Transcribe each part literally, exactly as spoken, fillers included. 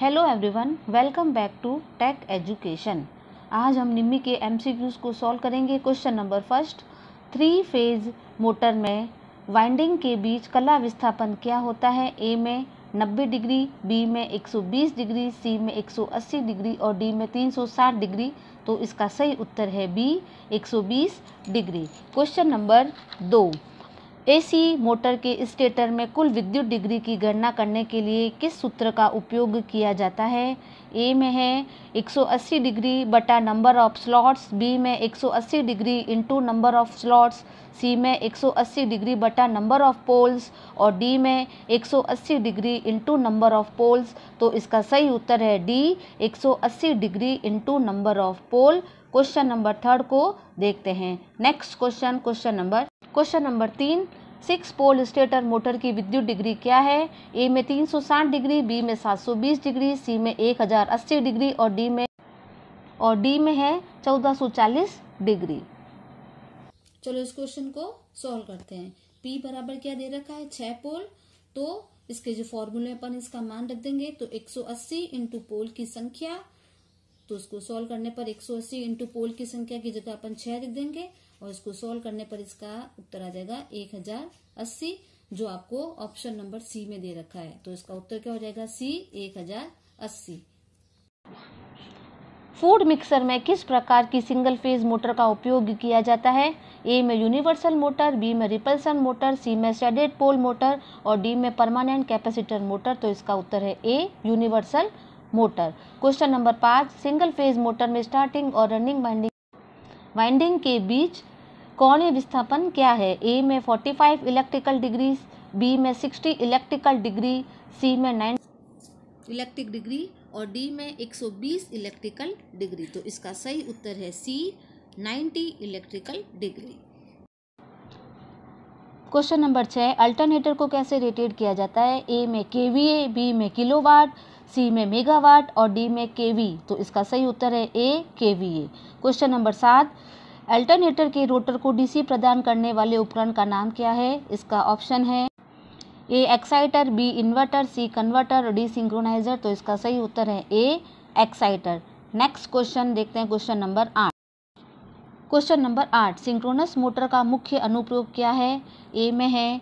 Hello everyone, welcome back to tech education. आज हम निम्मी के एमसीक्यूज को सॉल्व करेंगे। Question number first, three phase motor में वाइंडिंग के बीच कला विस्थापन क्या होता है? ए में नब्बे डिग्री, बी में एक सौ बीस डिग्री, सी में एक सौ अस्सी डिग्री और डी में तीन सौ साठ डिग्री। तो इसका सही उत्तर है बी, एक सौ बीस डिग्री। क्वेश्चन नंबर दो, एसी मोटर के स्टेटर में कुल विद्युत डिग्री की गणना करने के लिए किस सूत्र का उपयोग किया जाता है? ए में है एक सौ अस्सी डिग्री बटा नंबर ऑफ स्लॉट्स, बी में एक सौ अस्सी degree into number of slots, C में एक सौ अस्सी डिग्री बटा नंबर ऑफ पोल्स और डी में एक सौ अस्सी degree into number of poles. तो इसका सही उत्तर है डी, एक सौ अस्सी degree into number of pole. Question number third को देखते हैं। Next question, question number question number तीन, सिक्स पोल स्टेटर मोटर की विद्युत डिग्री क्या है? ए में तीन सौ साठ डिग्री, बी में सात सौ बीस डिग्री, सी में एक हज़ार अस्सी डिग्री और डी में और डी में है चौदह सौ चालीस डिग्री। चलो इस क्वेश्चन को सॉल्व करते हैं। P बराबर क्या दे रखा है? छह पोल। तो इसके जो फॉर्मूले अपन इसका मान रख देंगे, तो एक सौ अस्सी इंटू पोल की संख्या, तो इसको सॉल्व करने पर एक सौ अस्सी इंटू पोल की संख्या की जगह अपन छह रख देंगे और इसको सॉल्व करने पर इसका उत्तर आ जाएगा एक हज़ार अस्सी, जो आपको ऑप्शन नंबर सी में दे रखा है। तो इसका उत्तर क्या हो जाएगा? सी, एक हज़ार अस्सी। फूड मिक्सर में किस प्रकार की सिंगल फेज मोटर का उपयोग किया जाता है? ए में यूनिवर्सल मोटर, बी में रिपल्सन मोटर, सी में शेडेड पोल मोटर और डी में परमानेंट कैपेसिटर मोटर। तो इसका उत्तर है A, universal motor. Question number पाँच, सिंगल फेज मोटर में स्टार्टिंग और रनिंग वाइंडिंग वाइंडिंग के बीच कोणीय विस्थापन क्या है? ए में पैंतालीस इलेक्ट्रिकल डिग्री, बी में साठ इलेक्ट्रिकल डिग्री, सी में नब्बे इलेक्ट्रिक डिग्री और डी में एक सौ बीस इलेक्ट्रिकल डिग्री। तो इसका सही उत्तर है सी, नब्बे इलेक्ट्रिकल डिग्री। क्वेश्चन नंबर छः, अल्टरनेटर को कैसे रेटेड किया जाता है? ए में केवीए, बी में किलोवाट, सी में मेगावाट और डी में केवी। तो इसका सही उत्तर है ए, केवीए। क्वेश्चन नंबर सात, अल्टरनेटर के रोटर को डीसी प्रदान करने वाले उपकरण का नाम क्या है? इसका ऑप्शन है A exciter, B inverter, C converter और डी सिंक्रोनाइजर। तो इसका सही उत्तर है ए, एक्साइटर। नेक्स्ट क्वेश्चन देखते हैं, क्वेश्चन नंबर आठ। क्वेश्चन नंबर आठ, सिंक्रोनस मोटर का मुख्य अनुप्रयोग क्या है? ए में है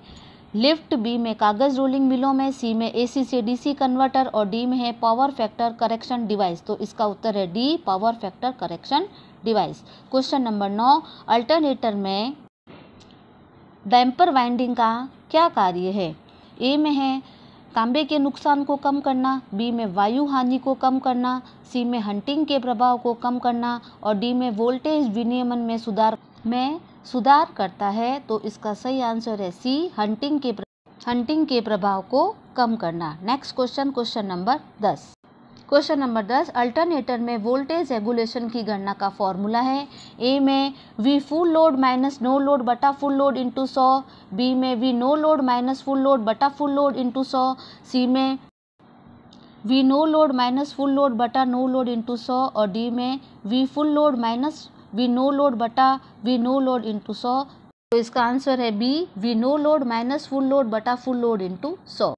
लिफ्ट, बी में कागज रोलिंग मिलों में, सी में एसी से डीसी कन्वर्टर और डी में है पावर फैक्टर करेक्शन डिवाइस। तो इसका उत्तर है D, power factor correction device. Question number नौ, अल्टरनेटर में डैम्पर वाइंडिंग का क्या कार्य है? ए में है तांबे के नुकसान को कम करना, बी में वायु हानि को कम करना, सी में हंटिंग के प्रभाव को कम करना और डी में वोल्टेज विनियमन में सुधार में सुधार करता है। तो इसका सही आंसर है सी, हंटिंग के हंटिंग के प्रभाव को कम करना। नेक्स्ट क्वेश्चन, क्वेश्चन नंबर दस। क्वेश्चन नंबर दस, अल्टरनेटर में वोल्टेज रेगुलेशन की गणना का फॉर्मूला है? ए में V full load minus no load बटा फुल लोड इंटू सौ, बी में V no load minus full load बटा फुल लोड इंटू सौ, सी में V no load minus full load बटा नो लोड इंटू सौ और डी में V full load minus V no load बटा वी नो लोड इंटू सौ। तो इसका आंसर है B, V no load minus full load बटा फुल लोड इंटू सौ।